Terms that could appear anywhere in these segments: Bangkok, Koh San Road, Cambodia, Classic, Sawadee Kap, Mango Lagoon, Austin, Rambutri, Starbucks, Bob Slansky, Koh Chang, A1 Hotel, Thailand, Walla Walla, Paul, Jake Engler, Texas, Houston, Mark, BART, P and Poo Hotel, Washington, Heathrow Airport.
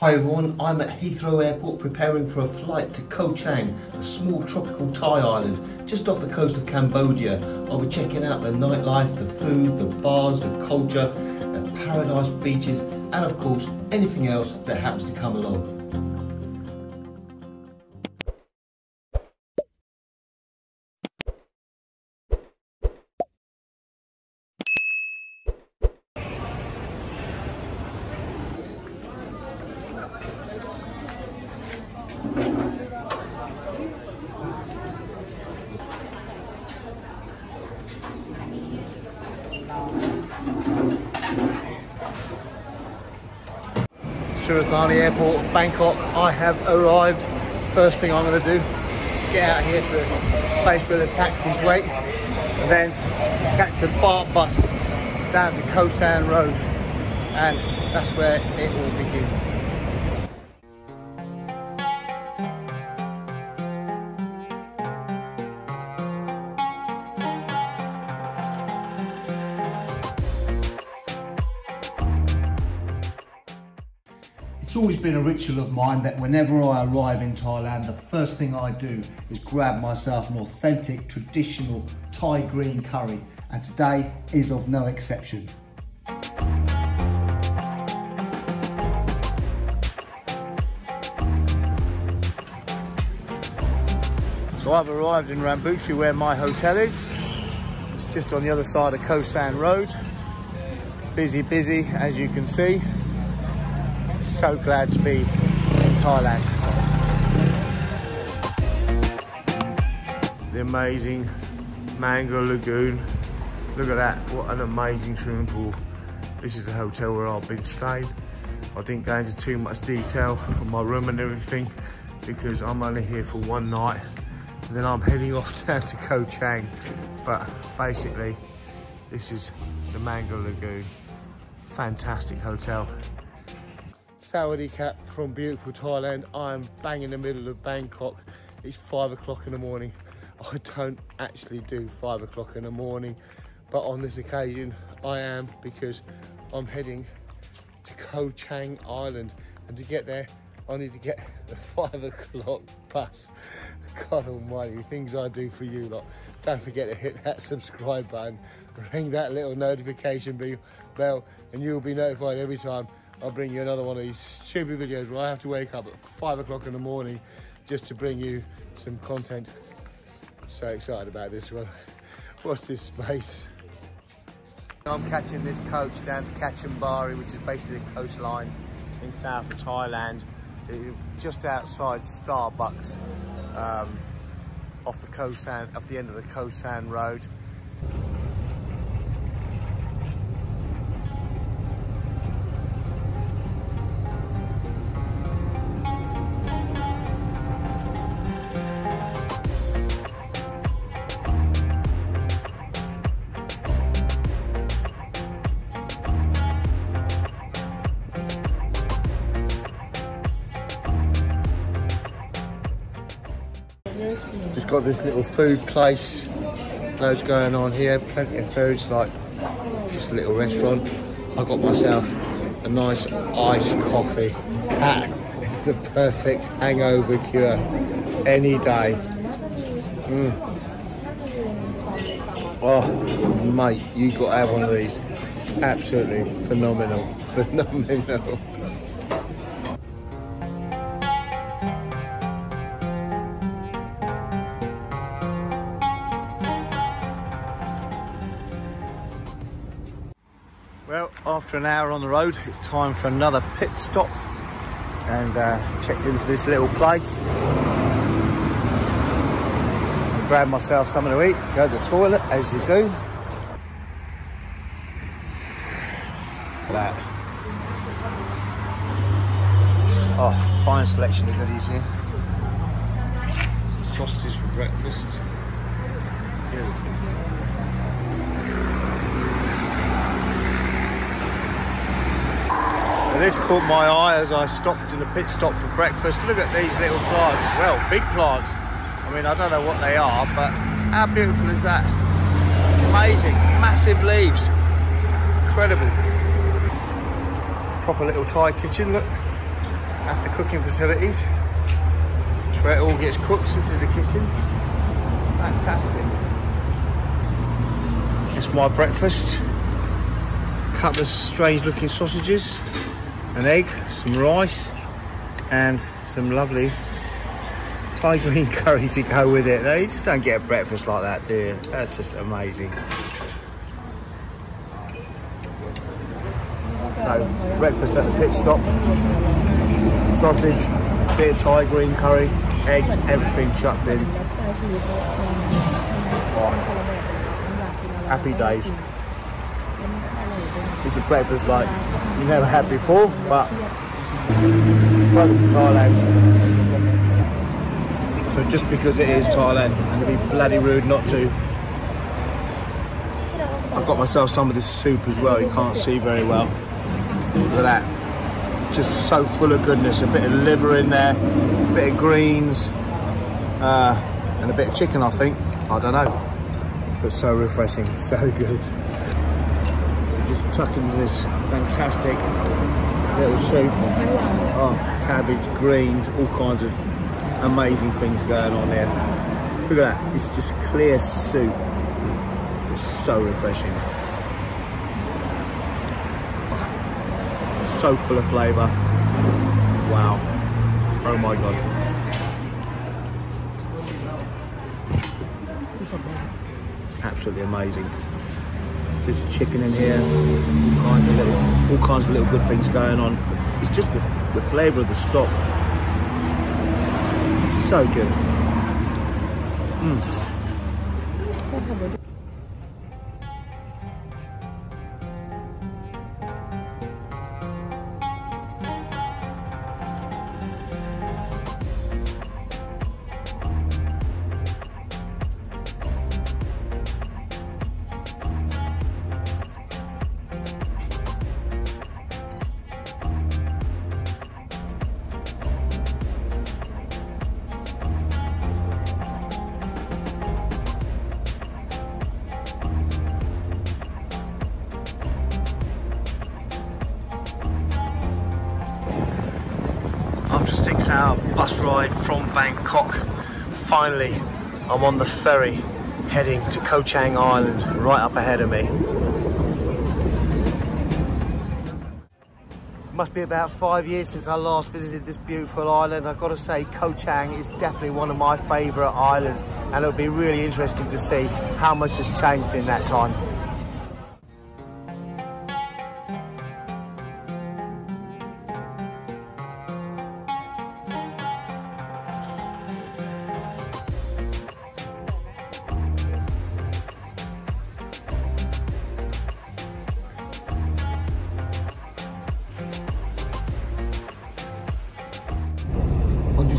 Hi everyone, I'm at Heathrow Airport preparing for a flight to Koh Chang, a small tropical Thai island just off the coast of Cambodia. I'll be checking out the nightlife, the food, the bars, the culture, the paradise beaches, and of course anything else that happens to come along. Sawadee Airport of Bangkok. I have arrived. First thing I'm going to do, get out here to the place where the taxis wait and then catch the BART bus down to Koh San Road, and that's where it all begins. It's always been a ritual of mine that whenever I arrive in Thailand, the first thing I do is grab myself an authentic, traditional Thai green curry, and today is of no exception. So I've arrived in Rambutri, where my hotel is. It's just on the other side of Koh San Road. Busy, as you can see. So glad to be in Thailand. The amazing Mango Lagoon. Look at that, what an amazing swimming pool. This is the hotel where I've been staying. I didn't go into too much detail on my room and everything because I'm only here for one night. And then I'm heading off down to Koh Chang. But basically, this is the Mango Lagoon. Fantastic hotel. Sawadee Kap from beautiful Thailand. I am bang in the middle of Bangkok. It's 5 o'clock in the morning. I don't actually do 5 o'clock in the morning, but on this occasion I am, because I'm heading to Koh Chang Island, and to get there I need to get the 5 o'clock bus. God almighty, things I do for you lot. Don't forget to hit that subscribe button, ring that little notification bell, and you'll be notified every time I'll bring you another one of these stupid videos where I have to wake up at 5 o'clock in the morning just to bring you some content. So excited about this one. What's this space? I'm catching this coach down to Kachinbari, which is basically the coastline in south of Thailand, just outside Starbucks, off the end of the Koh San Road. Just got this little food place, loads going on here, plenty of foods, like just a little restaurant. I got myself a nice iced coffee. That is the perfect hangover cure any day. Oh mate, you got to have one of these. Absolutely phenomenal. Well, after an hour on the road, it's time for another pit stop, and checked into this little place. Grabbed myself something to eat, go to the toilet, as you do. That. Oh, fine selection of goodies here. Sausages for breakfast. Beautiful. This caught my eye as I stopped in a pit stop for breakfast. Look at these little plants. Well, big plants. I mean, I don't know what they are, but how beautiful is that? Amazing, massive leaves. Incredible. Proper little Thai kitchen, look. That's the cooking facilities. That's where it all gets cooked. This is the kitchen. Fantastic. It's my breakfast. A couple of strange looking sausages, an egg, some rice, and some lovely Thai green curry to go with it. Now, you just don't get a breakfast like that, do you? That's just amazing. So, breakfast at the pit stop. Sausage, bit of Thai green curry, egg, everything chucked in. Right. Happy days. It's a breakfast like you never had before, but welcome to Thailand. So just because it is Thailand, I'm going to be bloody rude not to. I've got myself some of this soup as well, you can't see very well. Look at that, just so full of goodness. A bit of liver in there, a bit of greens, and a bit of chicken, I think. I don't know, but so refreshing, so good. Just tuck into this fantastic little soup. Oh, cabbage, greens, all kinds of amazing things going on there. Look at that, it's just clear soup. It's so refreshing. So full of flavour. Wow. Oh my god. Absolutely amazing. There's chicken in here, all kinds of little good things going on. It's just the flavour of the stock. It's so good. Mm. Our bus ride from Bangkok. Finally, I'm on the ferry heading to Koh Chang Island, right up ahead of me. Must be about 5 years since I last visited this beautiful island. I've got to say, Koh Chang is definitely one of my favourite islands, and it'll be really interesting to see how much has changed in that time.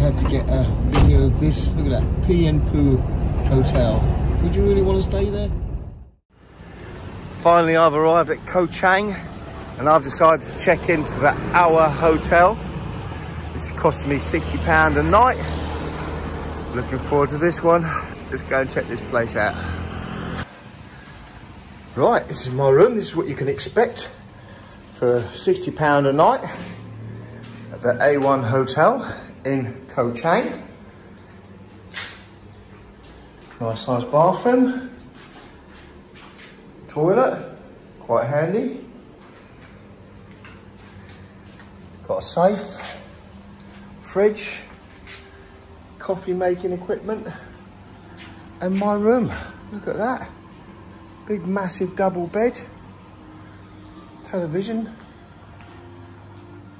Had to get a video of this. Look at that, P and Poo Hotel. Would you really want to stay there? Finally, I've arrived at Koh Chang, and I've decided to check into the A1 Hotel. This cost me £60 a night. Looking forward to this one. Let's go and check this place out. Right, this is my room. This is what you can expect for £60 a night at the A1 Hotel in Koh Chang. Nice size bathroom, toilet, quite handy. Got a safe, fridge, coffee making equipment, and my room. Look at that, big massive double bed, television.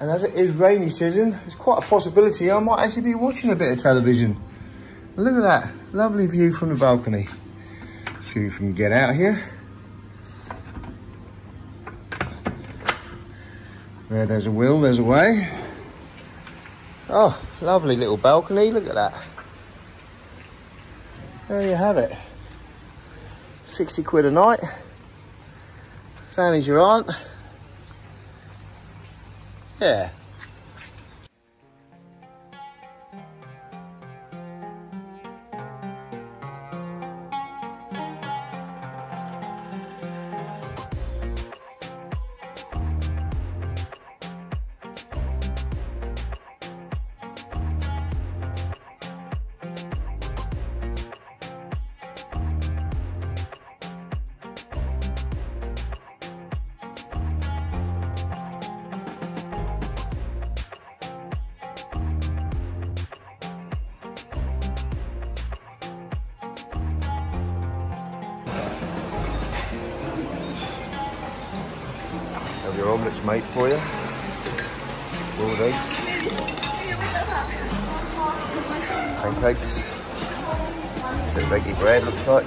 And as it is rainy season, it's quite a possibility I might actually be watching a bit of television. Look at that, lovely view from the balcony. See if we can get out here. Where there's a will, there's a way. Oh, lovely little balcony, look at that. There you have it. 60 quid a night. Fanny's your aunt. Yeah. Got your omelettes made for you. Rolled eggs. Pancakes. A bit of eggy bread, looks like.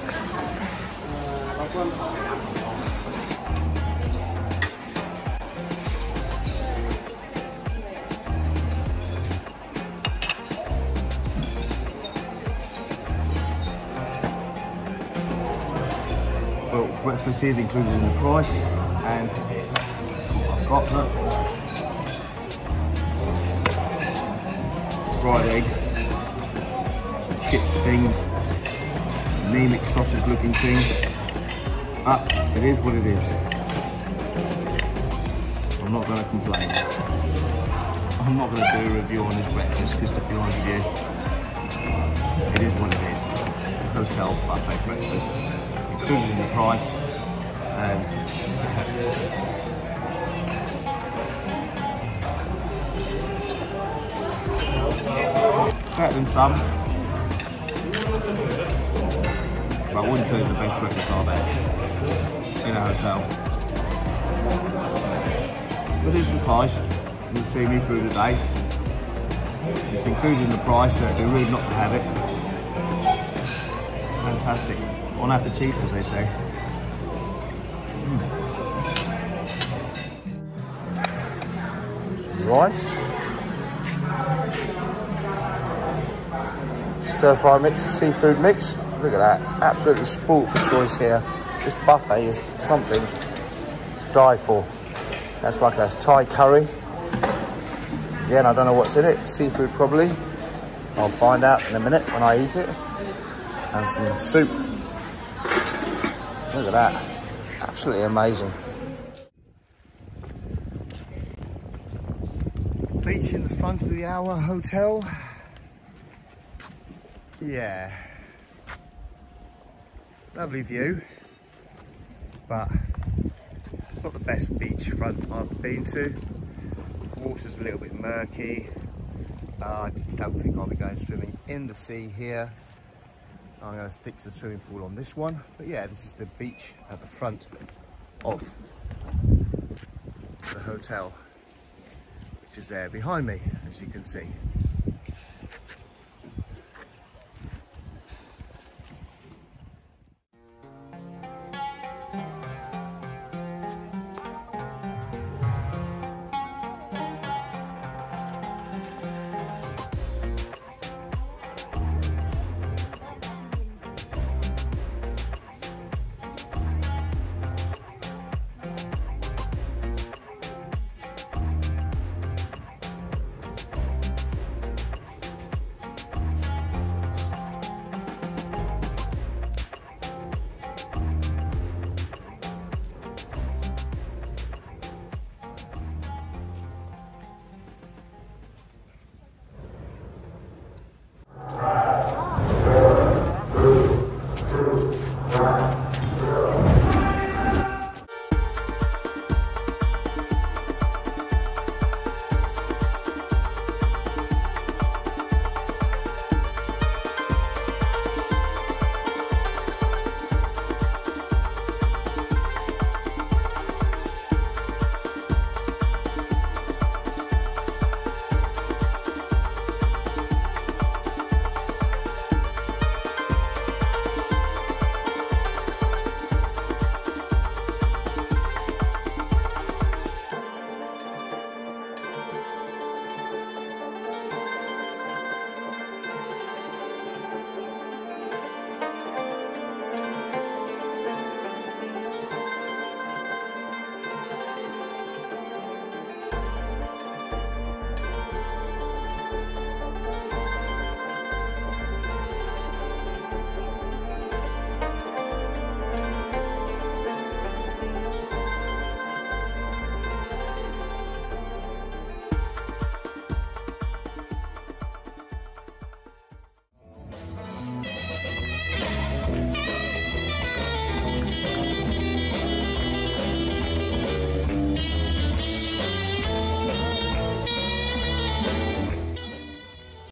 Well, breakfast is included in the price, and that's what I've got. Look. Fried egg, some chips things, anemic sausage looking thing. But it is what it is. I'm not going to complain. I'm not going to do a review on this breakfast because, to be honest with you, it is what it is. It's a hotel buffet breakfast. Included in the price. Better than some, but I wouldn't say it's the best breakfast I've had in a hotel. But it's suffice. You'll see me through the day. It's included in the price, so it'd be rude not to have it. Fantastic. Bon appetit, as they say. Rice. Stir-fry mix, seafood mix. Look at that, absolutely spoilt for choice here. This buffet is something to die for. That's like a Thai curry. Again, I don't know what's in it, seafood probably. I'll find out in a minute when I eat it. And some soup. Look at that, absolutely amazing. Beach in the front of the A1 Hotel. Yeah. Lovely view, but not the best beachfront I've been to. Water's a little bit murky. I don't think I'll be going swimming in the sea here. I'm going to stick to the swimming pool on this one, but yeah, this is the beach at the front of the hotel, which is there behind me, as you can see.